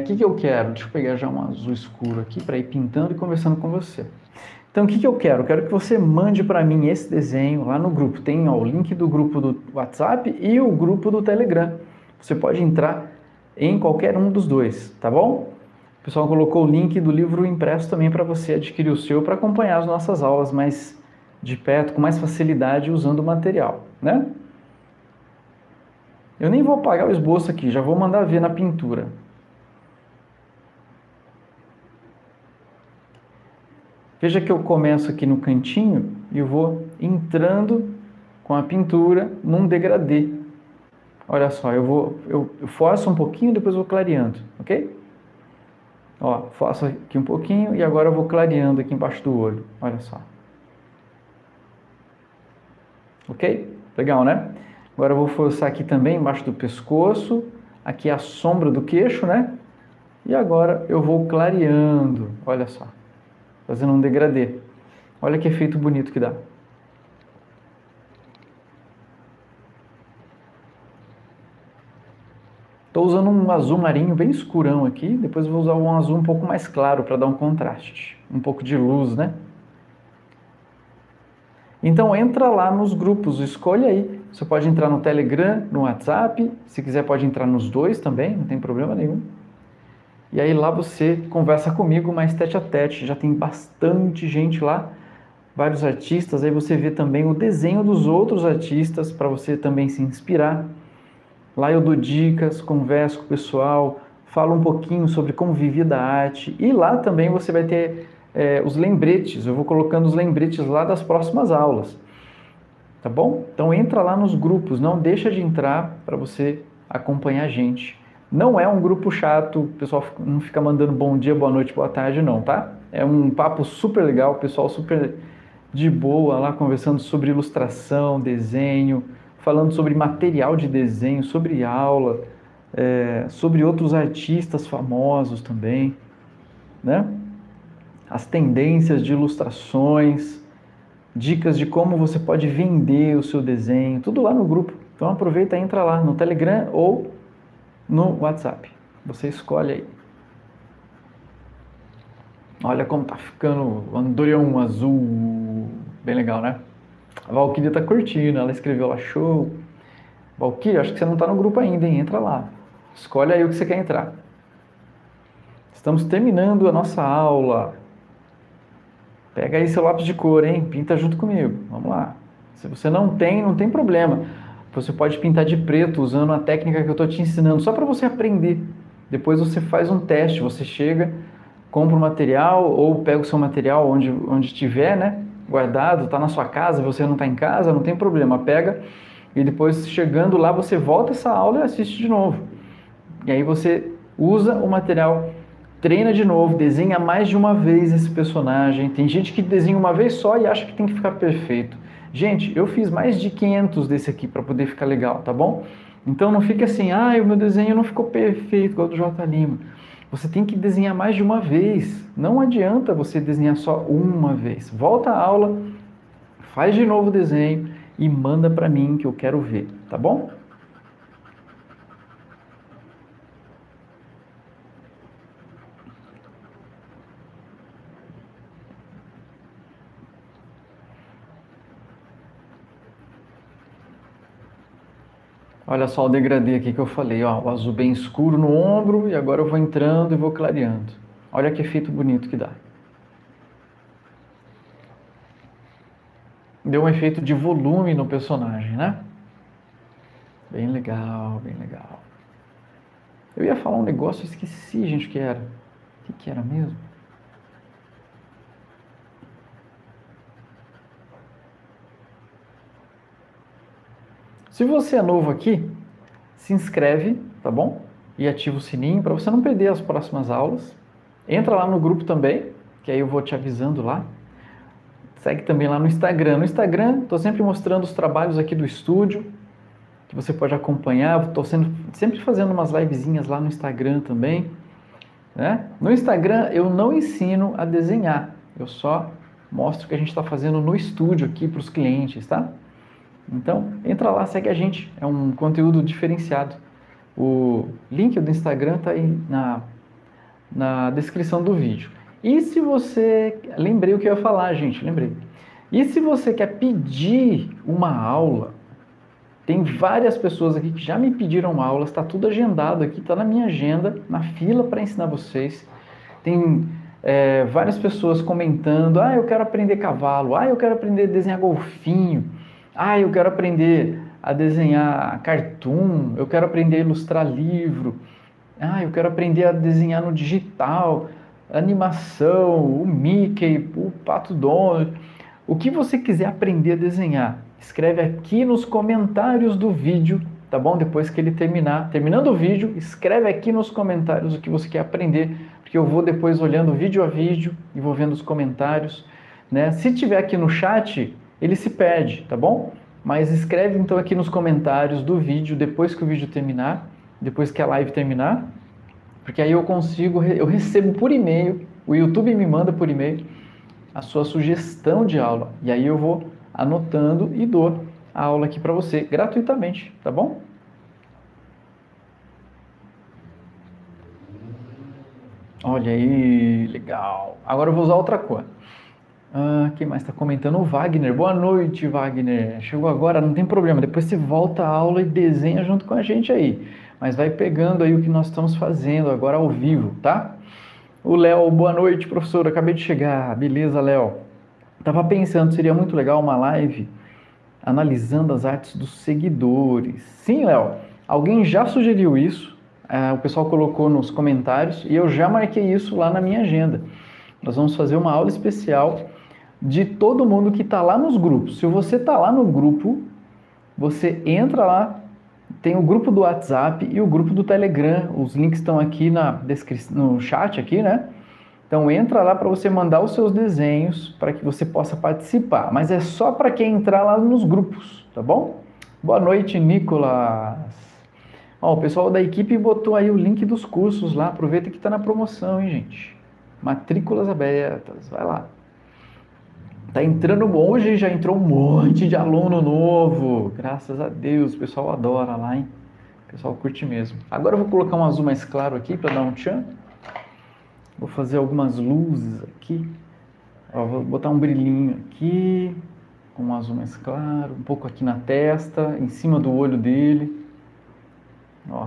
o que que eu quero? Deixa eu pegar já um azul escuro aqui para ir pintando e conversando com você. Então, o que que eu quero? Eu quero que você mande para mim esse desenho lá no grupo. Tem ó, o link do grupo do WhatsApp e o grupo do Telegram. Você pode entrar em qualquer um dos dois, tá bom? O pessoal colocou o link do livro impresso também para você adquirir o seu, para acompanhar as nossas aulas mais de perto, com mais facilidade, usando o material, né? Eu nem vou apagar o esboço aqui, já vou mandar ver na pintura. Veja que eu começo aqui no cantinho e eu vou entrando com a pintura num degradê. Olha só, eu forço um pouquinho, depois vou clareando, ok? Ó, faço aqui um pouquinho e agora eu vou clareando aqui embaixo do olho. Olha só. Ok? Legal, né? Agora eu vou forçar aqui também embaixo do pescoço. Aqui a sombra do queixo, né? E agora eu vou clareando. Olha só. Fazendo um degradê. Olha que efeito bonito que dá. Estou usando um azul marinho bem escurão aqui. Depois vou usar um azul um pouco mais claro para dar um contraste. Um pouco de luz, né? Então entra lá nos grupos, escolhe aí. Você pode entrar no Telegram, no WhatsApp. Se quiser pode entrar nos dois também, não tem problema nenhum. E aí lá você conversa comigo mais tete a tete, já tem bastante gente lá, vários artistas, aí você vê também o desenho dos outros artistas para você também se inspirar. Lá eu dou dicas, converso com o pessoal, falo um pouquinho sobre como viver da arte e lá também você vai ter os lembretes, eu vou colocando os lembretes lá das próximas aulas, tá bom? Então entra lá nos grupos, não deixa de entrar para você acompanhar a gente. Não é um grupo chato, o pessoal não fica mandando bom dia, boa noite, boa tarde não, tá? É um papo super legal, o pessoal super de boa lá conversando sobre ilustração, desenho, falando sobre material de desenho, sobre aula, sobre outros artistas famosos também, né? As tendências de ilustrações, dicas de como você pode vender o seu desenho, tudo lá no grupo. Então aproveita e entra lá no Telegram ou no WhatsApp, você escolhe aí. Olha como tá ficando o Andorinhão Azul, bem legal, né? A Valkyria tá curtindo, ela escreveu lá, show. Valkyria, acho que você não tá no grupo ainda, hein? Entra lá, escolhe aí o que você quer entrar. Estamos terminando a nossa aula. Pega aí seu lápis de cor, hein? Pinta junto comigo, vamos lá. Se você não tem, não tem problema. Você pode pintar de preto usando a técnica que eu estou te ensinando, só para você aprender. Depois você faz um teste, você chega, compra o material ou pega o seu material onde tiver, né? Guardado, está na sua casa, você não está em casa, não tem problema. Pega e depois chegando lá você volta essa aula e assiste de novo. E aí você usa o material, treina de novo, desenha mais de uma vez esse personagem. Tem gente que desenha uma vez só e acha que tem que ficar perfeito. Gente, eu fiz mais de 500 desse aqui para poder ficar legal, tá bom? Então não fica assim, ah, o meu desenho não ficou perfeito, igual do J. Lima. Você tem que desenhar mais de uma vez. Não adianta você desenhar só uma vez. Volta à aula, faz de novo o desenho e manda para mim que eu quero ver, tá bom? Olha só o degradê aqui que eu falei, ó, o azul bem escuro no ombro e agora eu vou entrando e vou clareando. Olha que efeito bonito que dá. Deu um efeito de volume no personagem, né? Bem legal, bem legal. Eu ia falar um negócio, eu esqueci, gente, o que era. O que era mesmo? Se você é novo aqui, se inscreve, tá bom? E ativa o sininho para você não perder as próximas aulas. Entra lá no grupo também, que aí eu vou te avisando lá. Segue também lá no Instagram. No Instagram, estou sempre mostrando os trabalhos aqui do estúdio, que você pode acompanhar. Estou sempre fazendo umas livezinhas lá no Instagram também. Né? No Instagram, eu não ensino a desenhar. Eu só mostro o que a gente está fazendo no estúdio aqui para os clientes, tá? Então, entra lá, segue a gente. É um conteúdo diferenciado. O link do Instagram está aí na descrição do vídeo. E se você... Lembrei o que eu ia falar, gente. Lembrei. E se você quer pedir uma aula... Tem várias pessoas aqui que já me pediram aulas. Está tudo agendado aqui. Está na minha agenda, na fila para ensinar vocês. Tem várias pessoas comentando. Ah, eu quero aprender cavalo. Ah, eu quero aprender a desenhar golfinho. Ah, eu quero aprender a desenhar cartoon. Eu quero aprender a ilustrar livro. Ah, eu quero aprender a desenhar no digital... animação, o Mickey, o Pato Donald, o que você quiser aprender a desenhar, escreve aqui nos comentários do vídeo, tá bom? Depois que ele terminar, terminando o vídeo, escreve aqui nos comentários o que você quer aprender, porque eu vou depois olhando vídeo a vídeo e vou vendo os comentários, né? Se tiver aqui no chat, ele se perde, tá bom? Mas escreve então aqui nos comentários do vídeo, depois que o vídeo terminar, depois que a live terminar, porque aí eu recebo por e-mail, o YouTube me manda por e-mail a sua sugestão de aula. E aí eu vou anotando e dou a aula aqui para você, gratuitamente, tá bom? Olha aí, legal. Agora eu vou usar outra cor. Ah, quem mais está comentando? O Wagner. Boa noite, Wagner. Chegou agora, não tem problema. Depois você volta à aula e desenha junto com a gente aí. Mas vai pegando aí o que nós estamos fazendo agora ao vivo, tá? O Léo, boa noite, professor, acabei de chegar. Beleza, Léo? Tava pensando, seria muito legal uma live analisando as artes dos seguidores. Sim, Léo, alguém já sugeriu isso, o pessoal colocou nos comentários e eu já marquei isso lá na minha agenda. Nós vamos fazer uma aula especial de todo mundo que está lá nos grupos. Se você está lá no grupo, você entra lá, tem o grupo do WhatsApp e o grupo do Telegram. Os links estão aqui na descrição, no chat aqui, né? Então entra lá para você mandar os seus desenhos para que você possa participar. Mas é só para quem entrar lá nos grupos, tá bom? Boa noite, Nicolas. Ó, o pessoal da equipe botou aí o link dos cursos lá. Aproveita que está na promoção, hein, gente? Matrículas abertas, vai lá. Tá entrando hoje, já entrou um monte de aluno novo. Graças a Deus, o pessoal adora lá, hein? O pessoal curte mesmo. Agora eu vou colocar um azul mais claro aqui para dar um tchan. Vou fazer algumas luzes aqui. Ó, vou botar um brilhinho aqui, com um azul mais claro, um pouco aqui na testa, em cima do olho dele. Ó,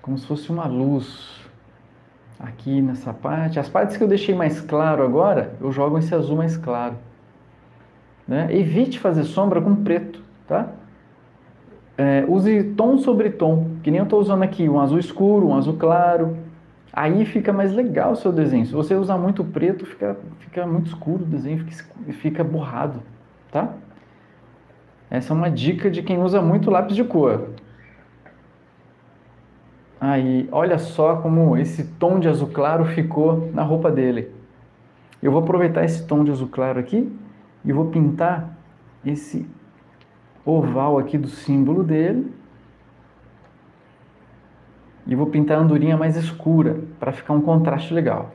como se fosse uma luz. Aqui nessa parte, as partes que eu deixei mais claro agora, eu jogo esse azul mais claro. Né? Evite fazer sombra com preto, tá? Use tom sobre tom, que nem eu estou usando aqui, um azul escuro, um azul claro. Aí fica mais legal o seu desenho. Se você usar muito preto, fica muito escuro o desenho, fica borrado, tá? Essa é uma dica de quem usa muito lápis de cor. Aí, olha só como esse tom de azul claro ficou na roupa dele. Eu vou aproveitar esse tom de azul claro aqui e vou pintar esse oval aqui do símbolo dele. E vou pintar a andorinha mais escura, para ficar um contraste legal.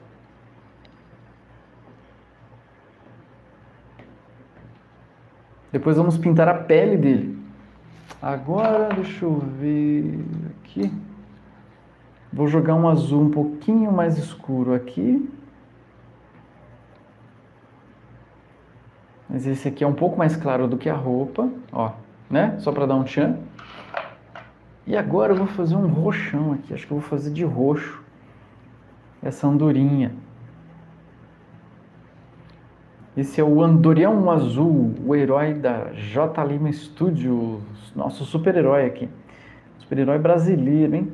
Depois vamos pintar a pele dele. Agora, deixa eu ver aqui. Vou jogar um azul um pouquinho mais escuro aqui. Mas esse aqui é um pouco mais claro do que a roupa, ó, né? Só para dar um tchan. E agora eu vou fazer um roxão aqui, acho que eu vou fazer de roxo essa andorinha. Esse é o Andorinhão Azul, o herói da J. Lima Studio, nosso super-herói aqui. Super-herói brasileiro, hein?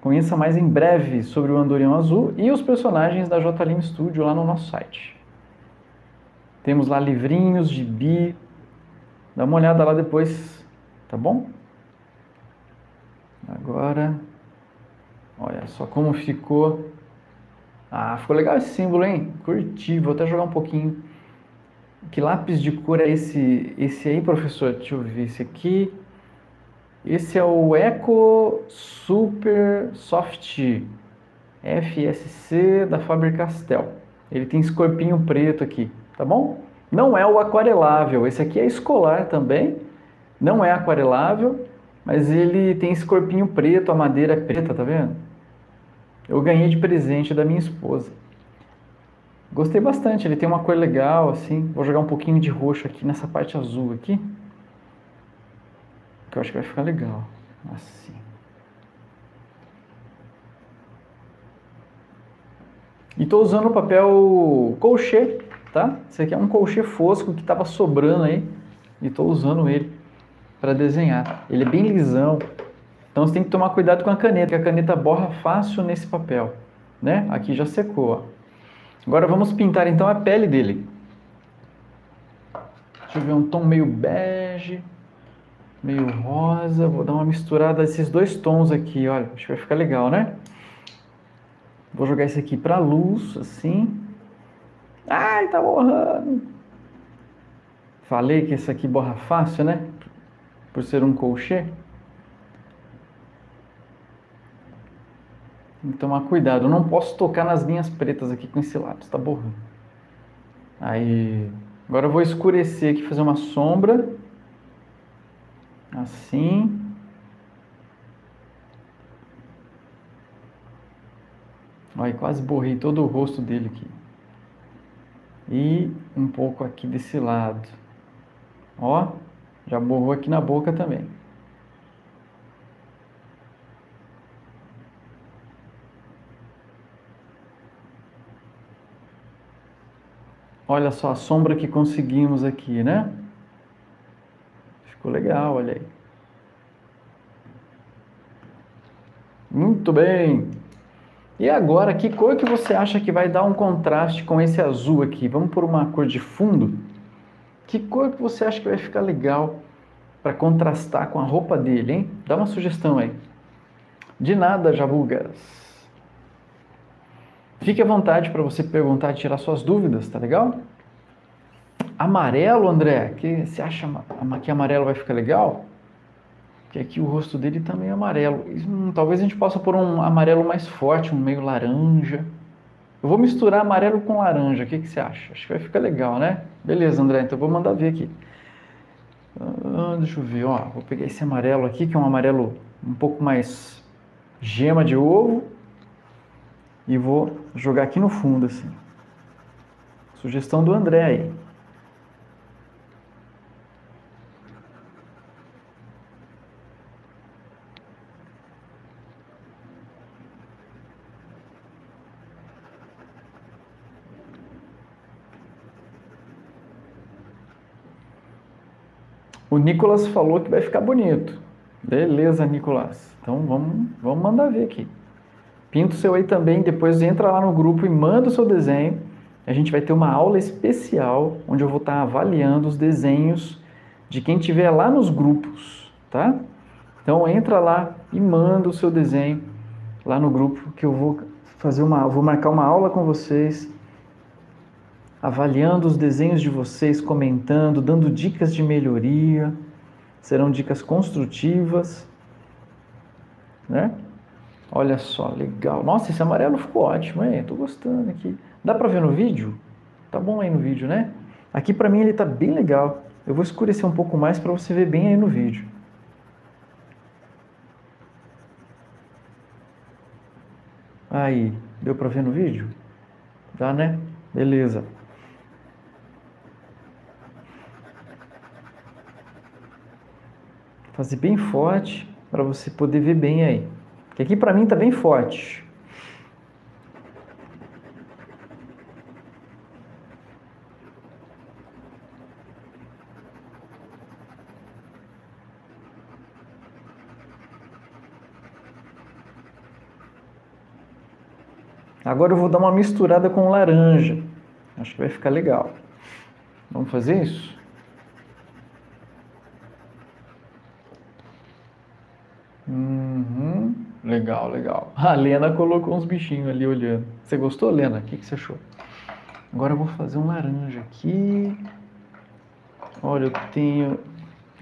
Conheça mais em breve sobre o Andorinhão Azul e os personagens da J. Lima Studio lá no nosso site. Temos lá livrinhos, gibi, dá uma olhada lá depois, tá bom? Agora Olha só como ficou. Ah, ficou legal esse símbolo, hein? Curti, vou até jogar um pouquinho. Que lápis de cor é esse aí, professor? Deixa eu ver esse aqui. Esse é o Eco Super Soft FSC da Faber-Castell. Ele tem esse corpinho preto aqui, tá bom? Não é o aquarelável, esse aqui é escolar também. Não é aquarelável, mas ele tem esse corpinho preto, a madeira é preta, tá vendo? Eu ganhei de presente da minha esposa. Gostei bastante, ele tem uma cor legal, assim. Vou jogar um pouquinho de roxo aqui nessa parte azul aqui, que eu acho que vai ficar legal, assim. E tô usando o papel couché, tá? Esse aqui é um couché fosco que tava sobrando aí, e tô usando ele para desenhar. Ele é bem lisão, então você tem que tomar cuidado com a caneta, que a caneta borra fácil nesse papel, né? Aqui já secou, ó. Agora vamos pintar então a pele dele. Deixa eu ver um tom meio bege, meio rosa. Vou dar uma misturada desses dois tons aqui, olha. Acho que vai ficar legal, né? Vou jogar esse aqui pra luz, assim. Ai, tá borrando! Falei que esse aqui borra fácil, né? Por ser um couché. Tem que tomar cuidado, eu não posso tocar nas linhas pretas aqui com esse lápis, tá borrando. Aí, agora eu vou escurecer aqui, fazer uma sombra. Assim. Olha, quase borrei todo o rosto dele aqui. E um pouco aqui desse lado. Ó, já borrou aqui na boca também. Olha só a sombra que conseguimos aqui, né? Ficou legal, olha aí. Muito bem! E agora, que cor que você acha que vai dar um contraste com esse azul aqui? Vamos por uma cor de fundo? Que cor que você acha que vai ficar legal para contrastar com a roupa dele, hein? Dá uma sugestão aí. De nada, Jabugas! Fique à vontade para você perguntar e tirar suas dúvidas, tá legal? Amarelo, André, que você acha que amarelo vai ficar legal? Porque aqui o rosto dele tá meio amarelo. Talvez a gente possa pôr um amarelo mais forte, um meio laranja. Eu vou misturar amarelo com laranja, o que você acha? Acho que vai ficar legal, né? Beleza, André, então eu vou mandar ver aqui. Deixa eu ver, ó, vou pegar esse amarelo aqui, que é um amarelo um pouco mais gema de ovo. E vou jogar aqui no fundo, assim. Sugestão do André aí. O Nicolas falou que vai ficar bonito. Beleza, Nicolas. Então vamos mandar ver aqui. Pinta o seu aí também, depois entra lá no grupo e manda o seu desenho. A gente vai ter uma aula especial, onde eu vou estar avaliando os desenhos de quem tiver lá nos grupos, tá? Então entra lá e manda o seu desenho lá no grupo, que eu vou marcar uma aula com vocês, avaliando os desenhos de vocês, comentando, dando dicas de melhoria. Serão dicas construtivas, né? Olha só, legal. Nossa, esse amarelo ficou ótimo, hein? Tô gostando aqui. Dá pra ver no vídeo? Tá bom aí no vídeo, né? Aqui pra mim ele tá bem legal. Eu vou escurecer um pouco mais pra você ver bem aí no vídeo. Aí, deu pra ver no vídeo? Dá, né? Beleza. Vou fazer bem forte pra você poder ver bem aí. Que aqui pra mim tá bem forte. Agora eu vou dar uma misturada com laranja. Acho que vai ficar legal. Vamos fazer isso? Legal, legal. A Lena colocou uns bichinhos ali olhando. Você gostou, Lena? O que, que você achou? Agora eu vou fazer um laranja aqui. Olha,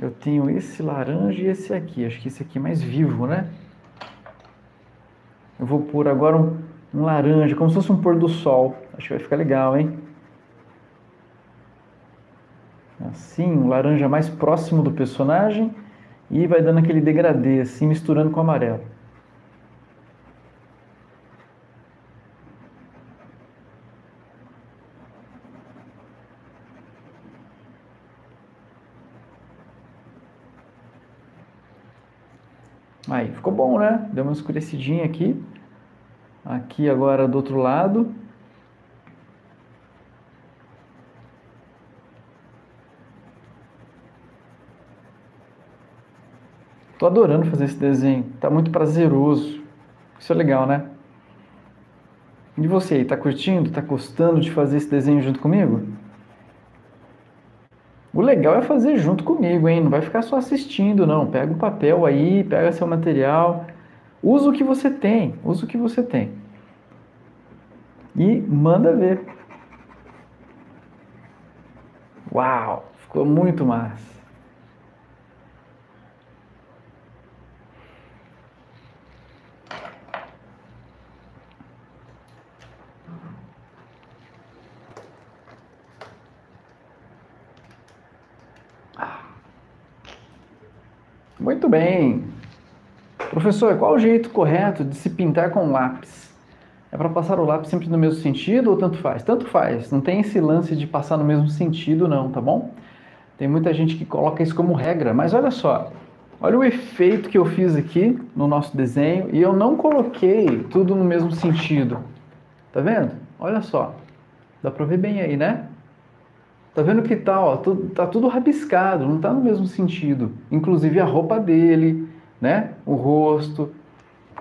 eu tenho esse laranja e esse aqui. Acho que esse aqui é mais vivo, né? Eu vou pôr agora um laranja, como se fosse um pôr do sol. Acho que vai ficar legal, hein? Assim, um laranja mais próximo do personagem e vai dando aquele degradê, assim, misturando com o amarelo. Aí, ficou bom, né? Deu uma escurecidinha aqui. Aqui agora do outro lado. Tô adorando fazer esse desenho. Tá muito prazeroso. Isso é legal, né? E você aí, tá curtindo? Tá gostando de fazer esse desenho junto comigo? O legal é fazer junto comigo, hein? Não vai ficar só assistindo, não. Pega o papel aí, pega seu material. Usa o que você tem. Usa o que você tem. E manda ver. Uau! Ficou muito massa. Muito bem. Professor, qual o jeito correto de se pintar com lápis? É para passar o lápis sempre no mesmo sentido ou tanto faz? Tanto faz. Não tem esse lance de passar no mesmo sentido não, tá bom? Tem muita gente que coloca isso como regra, mas olha só. Olha o efeito que eu fiz aqui no nosso desenho e eu não coloquei tudo no mesmo sentido. Tá vendo? Olha só. Dá para ver bem aí, né? Tá vendo que tal? Tá tudo rabiscado, não tá no mesmo sentido. Inclusive a roupa dele, né? O rosto,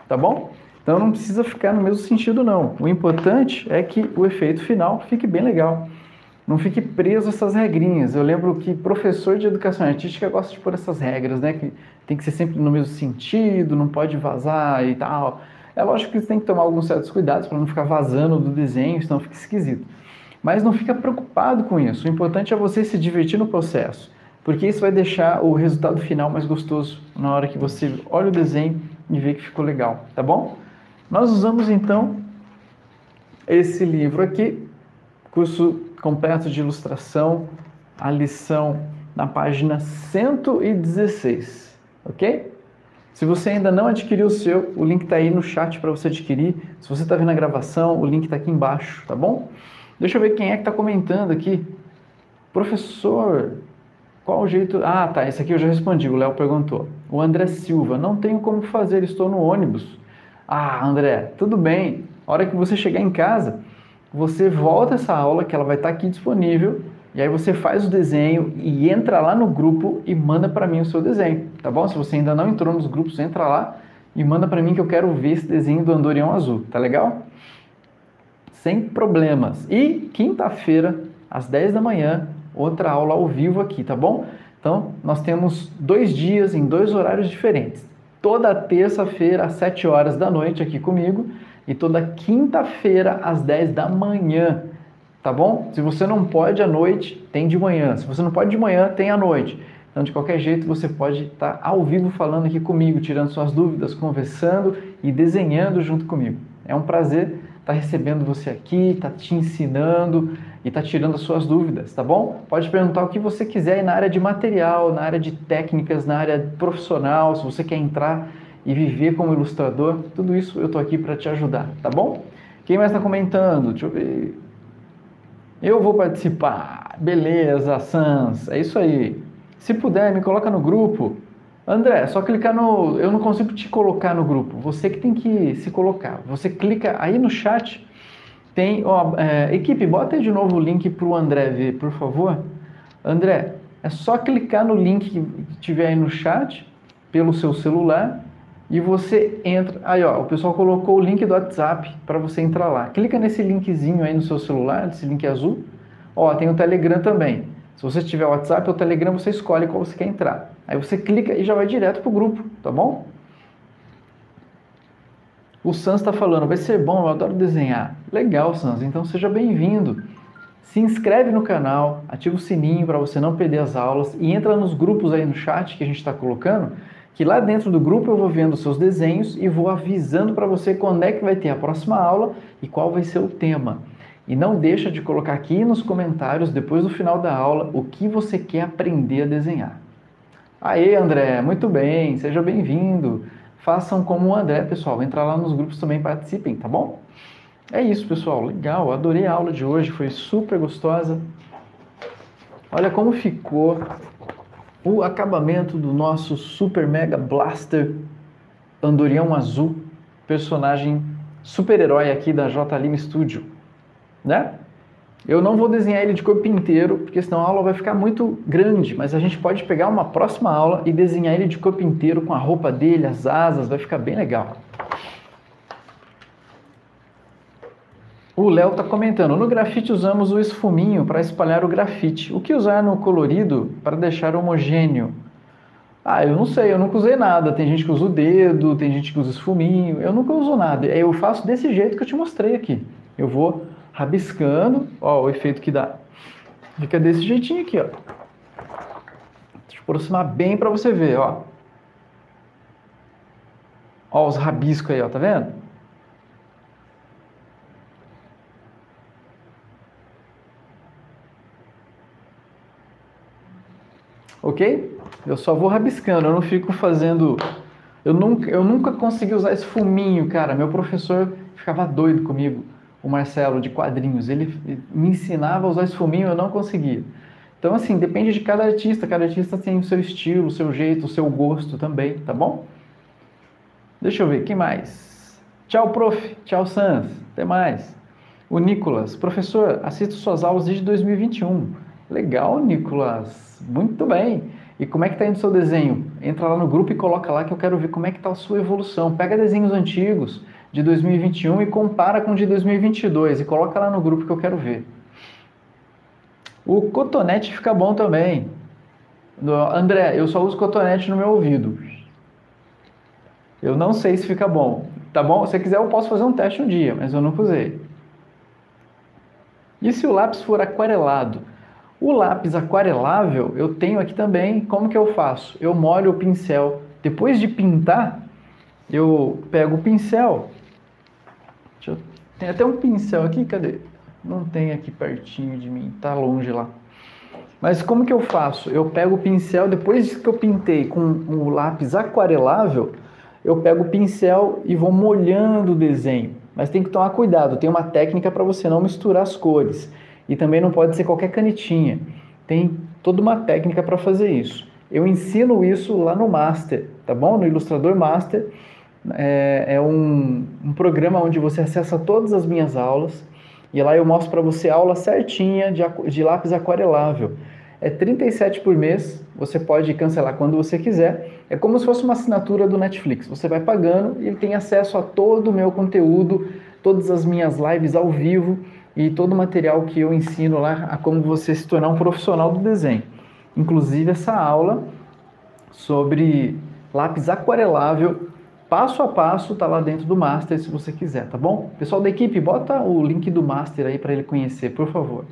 tá bom? Então não precisa ficar no mesmo sentido não. O importante é que o efeito final fique bem legal. Não fique preso a essas regrinhas. Eu lembro que professor de educação artística gosta de pôr essas regras, né? Que tem que ser sempre no mesmo sentido, não pode vazar e tal. É lógico que você tem que tomar alguns certos cuidados para não ficar vazando do desenho, senão fica esquisito. Mas não fica preocupado com isso. O importante é você se divertir no processo, porque isso vai deixar o resultado final mais gostoso na hora que você olha o desenho e vê que ficou legal, tá bom? Nós usamos então esse livro aqui, curso completo de ilustração, a lição na página 116, ok? Se você ainda não adquiriu o seu, o link está aí no chat para você adquirir. Se você está vendo a gravação, o link está aqui embaixo, tá bom? Deixa eu ver quem é que está comentando aqui. Professor, qual o jeito... Ah, tá, esse aqui eu já respondi, o Léo perguntou. O André Silva, não tenho como fazer, estou no ônibus. Ah, André, tudo bem. A hora que você chegar em casa, você volta essa aula, que ela vai estar aqui disponível, e aí você faz o desenho e entra lá no grupo e manda para mim o seu desenho, tá bom? Se você ainda não entrou nos grupos, entra lá e manda para mim que eu quero ver esse desenho do Andorinhão Azul, tá legal? Sem problemas. E quinta-feira, às 10 da manhã, outra aula ao vivo aqui, tá bom? Então, nós temos 2 dias em 2 horários diferentes. Toda terça-feira, às 7 horas da noite, aqui comigo. E toda quinta-feira, às 10 da manhã, tá bom? Se você não pode à noite, tem de manhã. Se você não pode de manhã, tem à noite. Então, de qualquer jeito, você pode estar ao vivo falando aqui comigo, tirando suas dúvidas, conversando e desenhando junto comigo. É um prazer tá recebendo você aqui, tá te ensinando e tá tirando as suas dúvidas, tá bom? Pode perguntar o que você quiser aí na área de material, na área de técnicas, na área profissional, se você quer entrar e viver como ilustrador, tudo isso eu tô aqui para te ajudar, tá bom? Quem mais tá comentando? Deixa eu ver. Eu vou participar. Beleza, Sans, é isso aí. Se puder, me coloca no grupo. André, é só clicar no... Eu não consigo te colocar no grupo. Você que tem que se colocar. Você clica aí no chat. Tem... Ó, equipe, bota aí de novo o link para o André ver, por favor. André, é só clicar no link que tiver aí no chat, pelo seu celular, e você entra... Aí, ó, o pessoal colocou o link do WhatsApp para você entrar lá. Clica nesse linkzinho aí no seu celular, esse link azul. Ó, tem o Telegram também. Se você tiver WhatsApp ou Telegram, você escolhe qual você quer entrar. Aí você clica e já vai direto pro grupo, tá bom? O Sans está falando, vai ser bom, eu adoro desenhar. Legal, Sans, então seja bem-vindo. Se inscreve no canal, ativa o sininho para você não perder as aulas e entra nos grupos aí no chat que a gente está colocando, que lá dentro do grupo eu vou vendo os seus desenhos e vou avisando para você quando é que vai ter a próxima aula e qual vai ser o tema. E não deixa de colocar aqui nos comentários, depois do final da aula, o que você quer aprender a desenhar. Aê, André, muito bem, seja bem-vindo. Façam como o André, pessoal, entra lá nos grupos também, participem, tá bom? É isso, pessoal. Legal, adorei a aula de hoje, foi super gostosa. Olha como ficou o acabamento do nosso Super Mega Blaster Andorinhão Azul, personagem super-herói aqui da J. Lima Studio, né? Eu não vou desenhar ele de corpo inteiro, porque senão a aula vai ficar muito grande, mas a gente pode pegar uma próxima aula e desenhar ele de corpo inteiro com a roupa dele, as asas, vai ficar bem legal. O Léo está comentando, no grafite usamos o esfuminho para espalhar o grafite. O que usar no colorido para deixar homogêneo? Ah, eu não sei, eu nunca usei nada. Tem gente que usa o dedo, tem gente que usa esfuminho. Eu nunca uso nada. Eu faço desse jeito que eu te mostrei aqui. Eu vou rabiscando, ó, o efeito que dá. Fica desse jeitinho aqui, ó. Deixa eu aproximar bem para você ver, ó. Ó os rabiscos aí, ó, tá vendo? Ok? Eu só vou rabiscando, eu não fico fazendo... Eu nunca consegui usar esse fuminho, cara. Meu professor ficava doido comigo, o Marcelo, de quadrinhos. Ele me ensinava a usar esse fuminho, eu não conseguia. Então, assim, depende de cada artista tem o seu estilo, o seu jeito, o seu gosto também, tá bom? Deixa eu ver, quem mais? Tchau, prof. Tchau, Sans. Até mais. O Nicolas. Professor, assisto suas aulas desde 2021. Legal, Nicolas. Muito bem. E como é que está indo o seu desenho? Entra lá no grupo e coloca lá que eu quero ver como é que está a sua evolução. Pega desenhos antigos de 2021 e compara com o de 2022 e coloca lá no grupo que eu quero ver. O cotonete fica bom também. André, eu só uso cotonete no meu ouvido. Eu não sei se fica bom. Tá bom? Se quiser eu posso fazer um teste um dia, mas eu nunca usei. E se o lápis for aquarelado? O lápis aquarelável eu tenho aqui também. Como que eu faço? Eu molho o pincel. Depois de pintar, eu pego o pincel. Tem até um pincel aqui, cadê? Não tem aqui pertinho de mim, tá longe lá. Mas como que eu faço? Eu pego o pincel, depois que eu pintei com o lápis aquarelável, eu pego o pincel e vou molhando o desenho. Mas tem que tomar cuidado, tem uma técnica para você não misturar as cores. E também não pode ser qualquer canetinha. Tem toda uma técnica para fazer isso. Eu ensino isso lá no Master, tá bom? No Ilustrador Master. É um programa onde você acessa todas as minhas aulas. E lá eu mostro para você a aula certinha de lápis aquarelável. É R$37 por mês. Você pode cancelar quando você quiser. É como se fosse uma assinatura do Netflix. Você vai pagando e tem acesso a todo o meu conteúdo, todas as minhas lives ao vivo e todo o material que eu ensino lá a como você se tornar um profissional do desenho. Inclusive essa aula sobre lápis aquarelável, passo a passo, tá lá dentro do Master, se você quiser, tá bom? Pessoal da equipe, bota o link do Master aí para ele conhecer, por favor.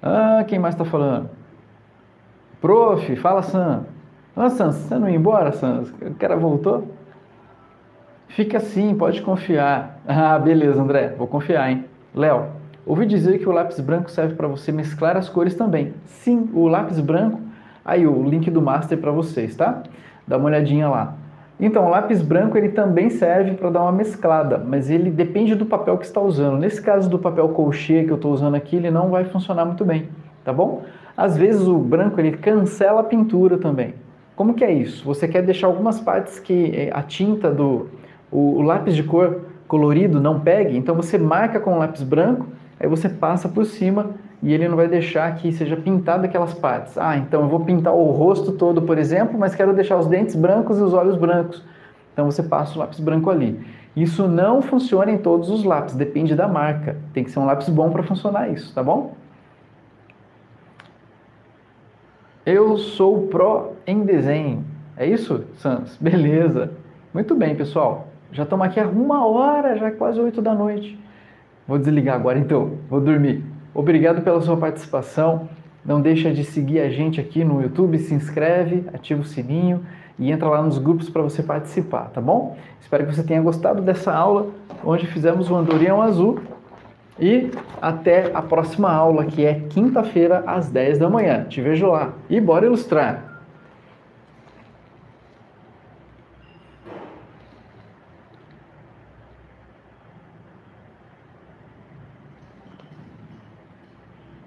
Ah, quem mais tá falando? Prof, fala, Sam. Ah, Sam, você não ia embora, Sam? O cara voltou? Fica assim, pode confiar. Ah, beleza, André, vou confiar, hein? Léo, ouvi dizer que o lápis branco serve para você mesclar as cores também. Sim, o lápis branco, aí o link do Master para vocês, tá? Dá uma olhadinha lá. Então, o lápis branco ele também serve para dar uma mesclada, mas ele depende do papel que está usando. Nesse caso do papel couchê que eu estou usando aqui, ele não vai funcionar muito bem, tá bom? Às vezes o branco ele cancela a pintura também. Como que é isso? Você quer deixar algumas partes que a tinta do lápis de cor colorido não pegue, então você marca com o lápis branco, aí você passa por cima e ele não vai deixar que seja pintado aquelas partes. Ah, então eu vou pintar o rosto todo, por exemplo, mas quero deixar os dentes brancos e os olhos brancos. Então você passa o lápis branco ali. Isso não funciona em todos os lápis, depende da marca. Tem que ser um lápis bom para funcionar isso, tá bom? Eu sou pró em desenho. É isso, Sans? Beleza. Muito bem, pessoal. Já estamos aqui há 1 hora, já é quase 8 da noite. Vou desligar agora então, vou dormir. Obrigado pela sua participação. Não deixa de seguir a gente aqui no YouTube, se inscreve, ativa o sininho e entra lá nos grupos para você participar, tá bom? Espero que você tenha gostado dessa aula, onde fizemos o Andorinhão Azul. E até a próxima aula, que é quinta-feira, às 10 da manhã. Te vejo lá. E bora ilustrar!